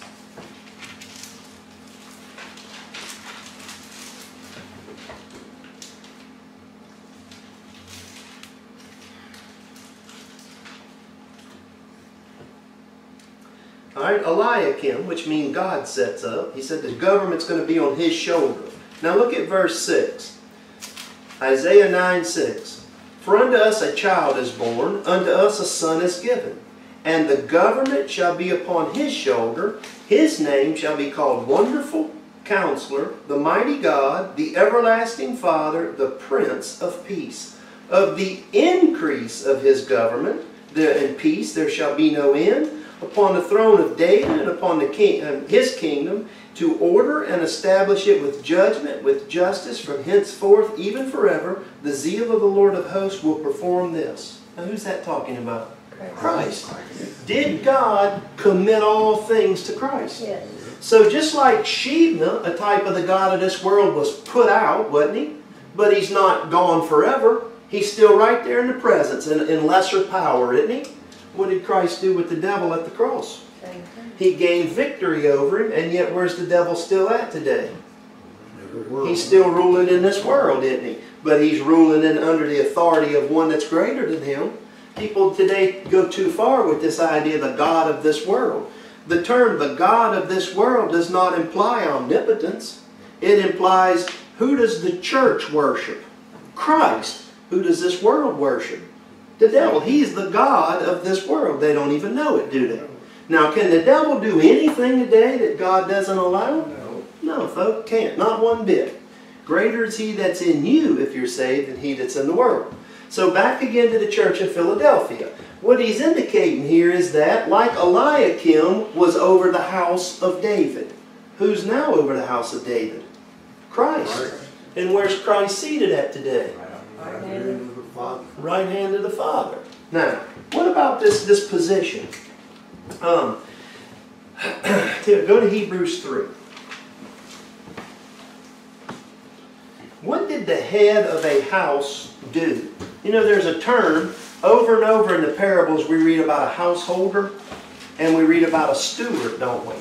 All right, Eliakim, which means God sets up. He said the government's going to be on his shoulder. Now, look at verse six. Isaiah nine six. For unto us a child is born, unto us a son is given, and the government shall be upon his shoulder. His name shall be called Wonderful Counselor, the Mighty God, the Everlasting Father, the Prince of Peace. Of the increase of his government and peace there shall be no end, upon the throne of David and upon the king, his kingdom, to order and establish it with judgment, with justice, from henceforth, even forever. The zeal of the Lord of hosts will perform this. Now, who's that talking about? Christ. Christ. Did God commit all things to Christ? Yes. So just like Shebna, a type of the god of this world, was put out, wasn't he? But he's not gone forever. He's still right there in the presence, in, in lesser power, isn't he? What did Christ do with the devil at the cross? He gained victory over him, and yet where's the devil still at today? He's still ruling in this world, isn't he? But he's ruling in under the authority of one that's greater than him. People today go too far with this idea of the god of this world. The term the god of this world does not imply omnipotence. It implies, who does the church worship? Christ. Who does this world worship? The devil. He's the god of this world. They don't even know it, do they? Now, can the devil do anything today that God doesn't allow? No. No, folks, can't. Not one bit. Greater is he that's in you, if you're saved, than he that's in the world. So back again to the church of Philadelphia. What he's indicating here is that, like Eliakim was over the house of David, who's now over the house of David? Christ. And where's Christ seated at today? Right hand of the Father. Right hand of the Father. Now, what about this, this position? Um, go to Hebrews three. What did the head of a house do? You know, there's a term over and over in the parables. We read about a householder and we read about a steward, don't we?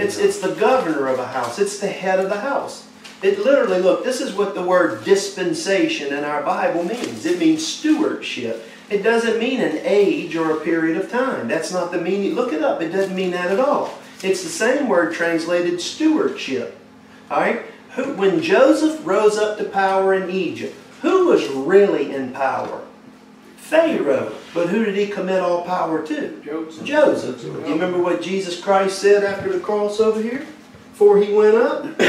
It's, it's the governor of a house. It's the head of the house. It literally, look, this is what the word dispensation in our Bible means. It means stewardship. It doesn't mean an age or a period of time. That's not the meaning. Look it up. It doesn't mean that at all. It's the same word translated stewardship. All right? When Joseph rose up to power in Egypt, who was really in power? Pharaoh. But who did he commit all power to? Joseph. Joseph. You remember what Jesus Christ said after the cross over here? Before he went up?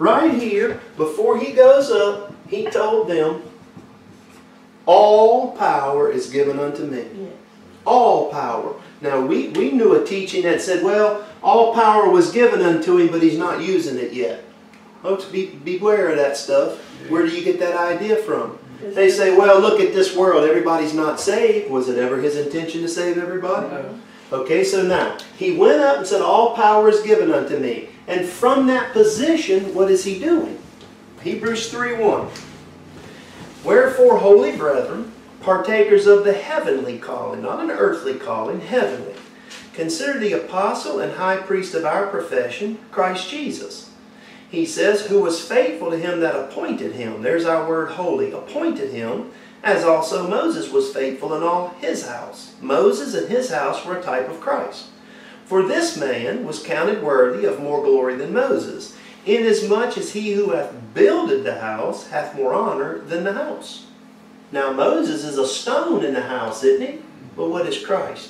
Right here, before he goes up, he told them, all power is given unto me. Yeah. All power. Now, we, we knew a teaching that said, well, all power was given unto him, but he's not using it yet. Folks, be, beware of that stuff. Yeah. Where do you get that idea from? Yeah. They say, well, look at this world. Everybody's not saved. Was it ever his intention to save everybody? No. Okay, so now, he went up and said, all power is given unto me. And from that position, what is he doing? Hebrews three one. Wherefore, holy brethren, partakers of the heavenly calling, not an earthly calling, heavenly, consider the apostle and high priest of our profession, Christ Jesus. He says, who was faithful to him that appointed him. There's our word holy, appointed him, as also Moses was faithful in all his house. Moses and his house were a type of Christ. For this man was counted worthy of more glory than Moses, inasmuch as he who hath builded the house hath more honor than the house. Now Moses is a stone in the house, isn't he? But what is Christ?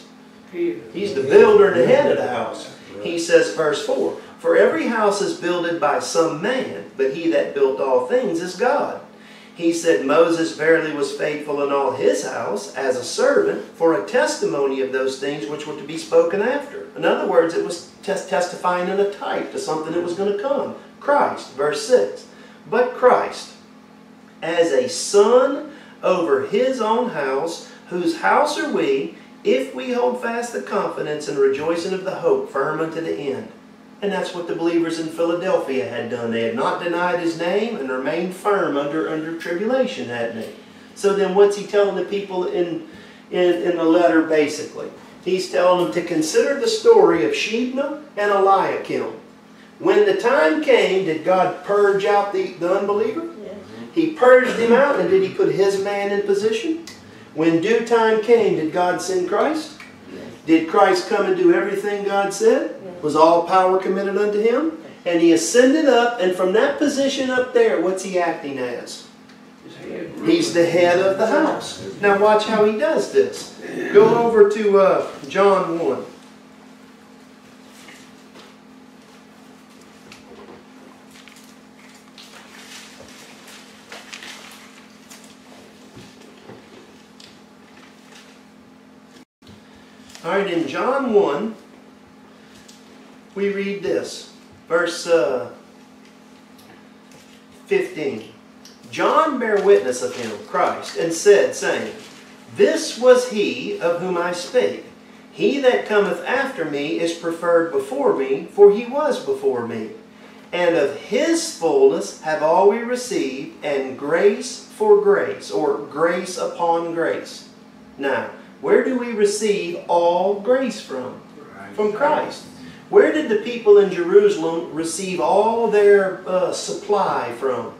He's the builder and the head of the house. He says, verse four, for every house is builded by some man, but he that built all things is God. He said, Moses verily was faithful in all his house as a servant for a testimony of those things which were to be spoken after. In other words, it was tes- testifying in a type to something that was going to come. Christ, verse six. But Christ, as a son over his own house, whose house are we, if we hold fast the confidence and rejoicing of the hope firm unto the end. And that's what the believers in Philadelphia had done. They had not denied his name and remained firm under, under tribulation, hadn't they? So then what's he telling the people in, in, in the letter, basically? He's telling them to consider the story of Shebna and Eliakim. When the time came, did God purge out the, the unbeliever? Yes. He purged him out, and did he put his man in position? When due time came, did God send Christ? Did Christ come and do everything God said? Was all power committed unto him? And he ascended up, and from that position up there, what's he acting as? He's the head of the house. Now watch how he does this. Go over to uh, John one. Alright, in John one, we read this, verse fifteen. John bare witness of him, Christ, and said, saying, This was he of whom I spake. He that cometh after me is preferred before me, for he was before me. And of his fullness have all we received, and grace for grace, or grace upon grace. Now, where do we receive all grace from? From Christ. Where did the people in Jerusalem receive all their uh, supply from?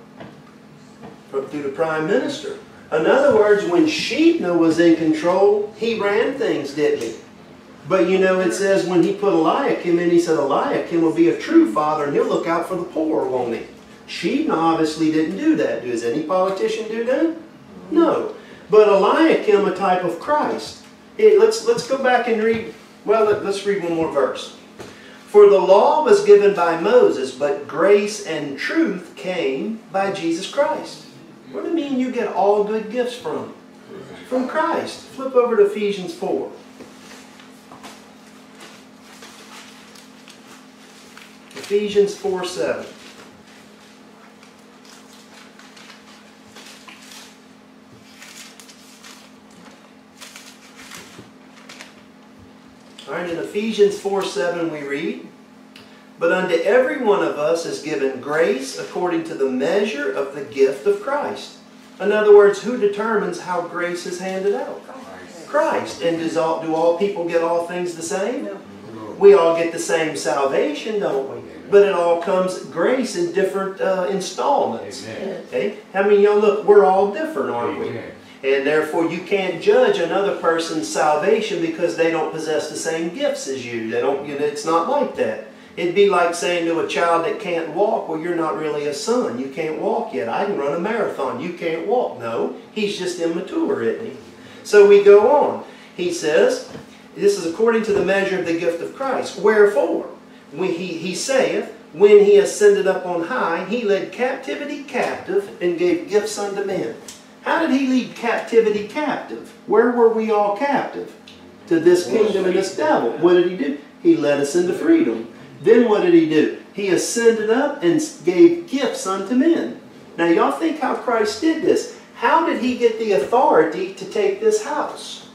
From? Through the prime minister. In other words, when Shebna was in control, he ran things, didn't he? But you know, it says when he put Eliakim in, he said Eliakim will be a true father and he'll look out for the poor, won't he? Shebna obviously didn't do that. Does any politician do that? No. But Eliakim, a type of Christ. It, let's, let's go back and read, well, let, let's read one more verse. For the law was given by Moses, but grace and truth came by Jesus Christ. What do you mean you get all good gifts from? from Christ. Flip over to Ephesians four. Ephesians four, seven. All right, in Ephesians four, seven we read, "But unto every one of us is given grace according to the measure of the gift of Christ." In other words, who determines how grace is handed out? Christ. Christ. And does all, do all people get all things the same? No. We all get the same salvation, don't we? Amen. But it all comes grace in different uh, installments. Amen. Okay? I mean, y'all look, we're all different, aren't we? Amen. And therefore, you can't judge another person's salvation because they don't possess the same gifts as you. They don't. You know, it's not like that. It'd be like saying to a child that can't walk, well, you're not really a son. You can't walk yet. I can run a marathon. You can't walk. No, he's just immature, isn't he? So we go on. He says, this is according to the measure of the gift of Christ. Wherefore, when he, he saith, when he ascended up on high, he led captivity captive and gave gifts unto men. How did he lead captivity captive? Where were we all captive? To this kingdom and this devil. What did he do? He led us into freedom. Then what did he do? He ascended up and gave gifts unto men. Now y'all think how Christ did this. How did he get the authority to take this house?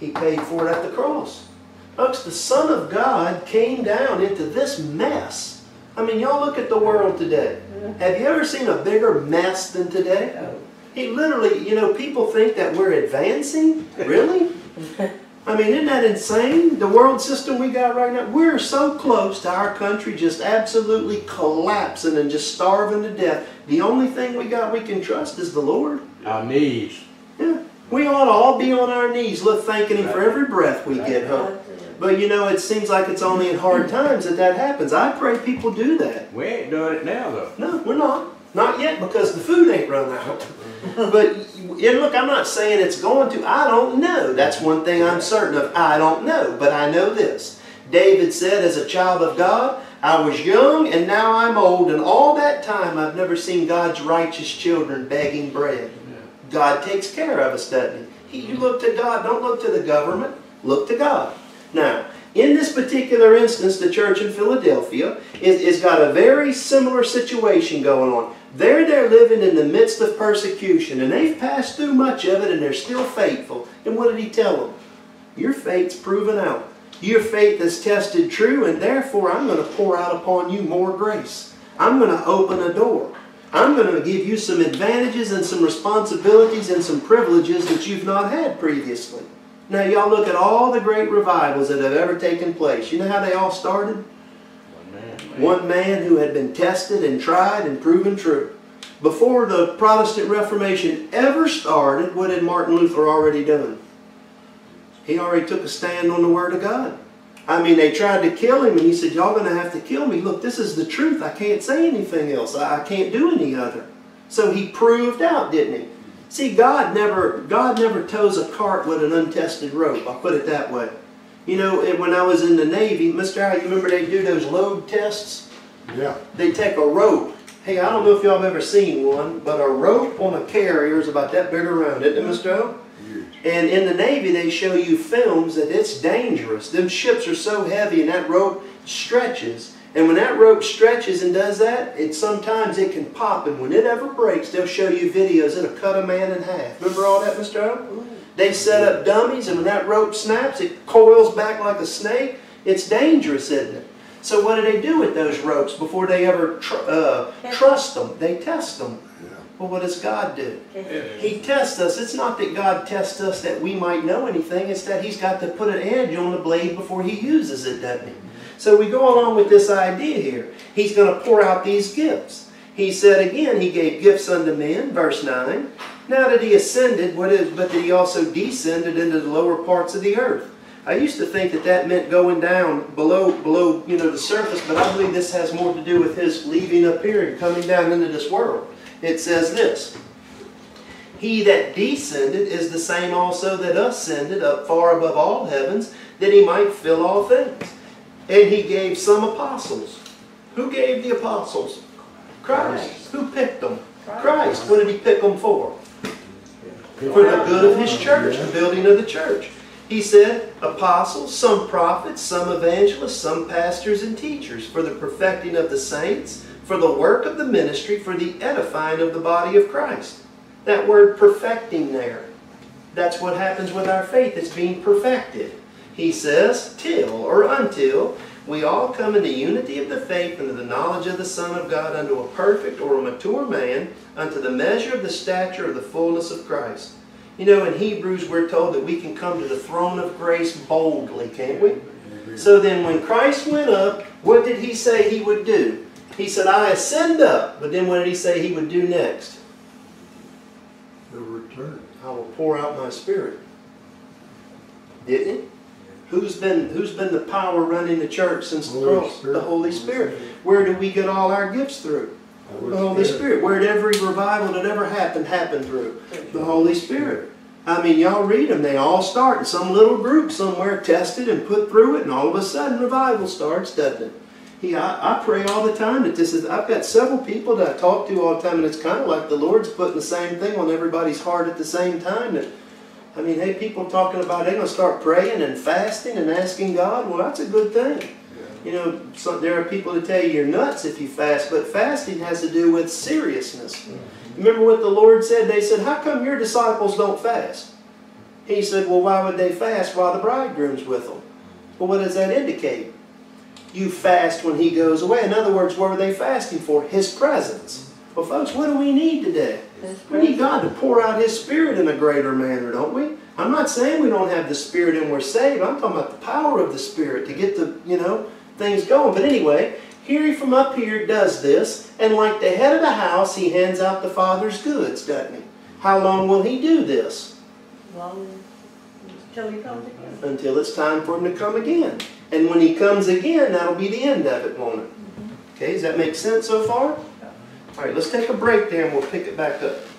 He paid for it at the cross. Folks, the Son of God came down into this mess. I mean, y'all look at the world today. Have you ever seen a bigger mess than today? He literally, you know, people think that we're advancing. Really? I mean, isn't that insane? The world system we got right now, we're so close to our country just absolutely collapsing and just starving to death. The only thing we got we can trust is the Lord. Our knees. Yeah. We ought to all be on our knees, look, thanking Him for every breath we get, huh? But you know, it seems like it's only in hard times that that happens. I pray people do that. We ain't doing it now, though. No, we're not. Not yet, because the food ain't run out. But, and look, I'm not saying it's going to. I don't know. That's one thing I'm certain of. I don't know, but I know this. David said, as a child of God, I was young and now I'm old, and all that time I've never seen God's righteous children begging bread. God takes care of us, doesn't He? He, you look to God. Don't look to the government. Look to God. Now, in this particular instance, the church in Philadelphia is, is got a very similar situation going on. There they're living in the midst of persecution, and they've passed through much of it, and they're still faithful. And what did he tell them? Your faith's proven out. Your faith is tested true, and therefore I'm going to pour out upon you more grace. I'm going to open a door. I'm going to give you some advantages and some responsibilities and some privileges that you've not had previously. Now, y'all look at all the great revivals that have ever taken place. You know how they all started? One man, man. One man who had been tested and tried and proven true. Before the Protestant Reformation ever started, what had Martin Luther already done? He already took a stand on the Word of God. I mean, they tried to kill him, and he said, y'all going to have to kill me. Look, this is the truth. I can't say anything else. I can't do any other. So he proved out, didn't he? See, God never, God never tows a cart with an untested rope. I'll put it that way. You know, when I was in the Navy, Mister Al, you remember they do those load tests? Yeah. They take a rope. Hey, I don't know if y'all have ever seen one, but a rope on a carrier is about that big around, isn't it, Mister Al? Huge. And in the Navy, they show you films that it's dangerous. Them ships are so heavy, and that rope stretches. And when that rope stretches and does that, it sometimes it can pop. And when it ever breaks, they'll show you videos. It'll cut a man in half. Remember all that, Mister O? They set up dummies, and when that rope snaps, it coils back like a snake. It's dangerous, isn't it? So what do they do with those ropes before they ever tr uh, trust them? They test them. Well, what does God do? He tests us. It's not that God tests us that we might know anything. It's that He's got to put an edge on the blade before He uses it, doesn't He? So we go along with this idea here. He's going to pour out these gifts. He said again, He gave gifts unto men, verse nine. Now that He ascended, what is, but that He also descended into the lower parts of the earth. I used to think that that meant going down below, below, you know, the surface, but I believe this has more to do with His leaving up here and coming down into this world. It says this, He that descended is the same also that ascended up far above all heavens, that He might fill all things. And He gave some apostles. Who gave the apostles? Christ. Christ. Who picked them? Christ. Christ. What did He pick them for? for the good of his church, the building of the church. He said, apostles, some prophets, some evangelists, some pastors and teachers, for the perfecting of the saints, for the work of the ministry, for the edifying of the body of Christ. That word perfecting there, that's what happens with our faith. It's being perfected. He says, till or until we all come in the unity of the faith and of the knowledge of the Son of God unto a perfect or a mature man, unto the measure of the stature of the fullness of Christ. You know, in Hebrews we're told that we can come to the throne of grace boldly, can't we? So then when Christ went up, what did He say He would do? He said, I ascend up. But then what did He say He would do next? The return. I will pour out my Spirit. Didn't He? Who's been, who's been the power running the church since the cross? The Holy Spirit. Where do we get all our gifts through? The Holy Spirit. Where did every revival that ever happened happen through? The Holy Spirit. I mean, y'all read them. They all start in some little group somewhere, tested and put through it, and all of a sudden revival starts, doesn't it? He, I, I pray all the time that this is, I've got several people that I talk to all the time, and it's kind of like the Lord's putting the same thing on everybody's heart at the same time. That, I mean, hey, people talking about they're going to start praying and fasting and asking God. Well, that's a good thing. You know, so there are people that tell you you're nuts if you fast, but fasting has to do with seriousness. Remember what the Lord said? They said, how come your disciples don't fast? He said, well, why would they fast while the bridegroom's with them? Well, what does that indicate? You fast when He goes away. In other words, what were they fasting for? His presence. Well, folks, what do we need today? We need God to pour out His Spirit in a greater manner, don't we? I'm not saying we don't have the Spirit and we're saved. I'm talking about the power of the Spirit to get the, you know, things going. But anyway, here He from up here does this, and like the head of the house, He hands out the Father's goods, doesn't He? How long will He do this? Long until He comes again. Until it's time for Him to come again. And when He comes again, that'll be the end of it, won't it? Mm-hmm. Okay, does that make sense so far? Yeah. All right, let's take a break there and we'll pick it back up.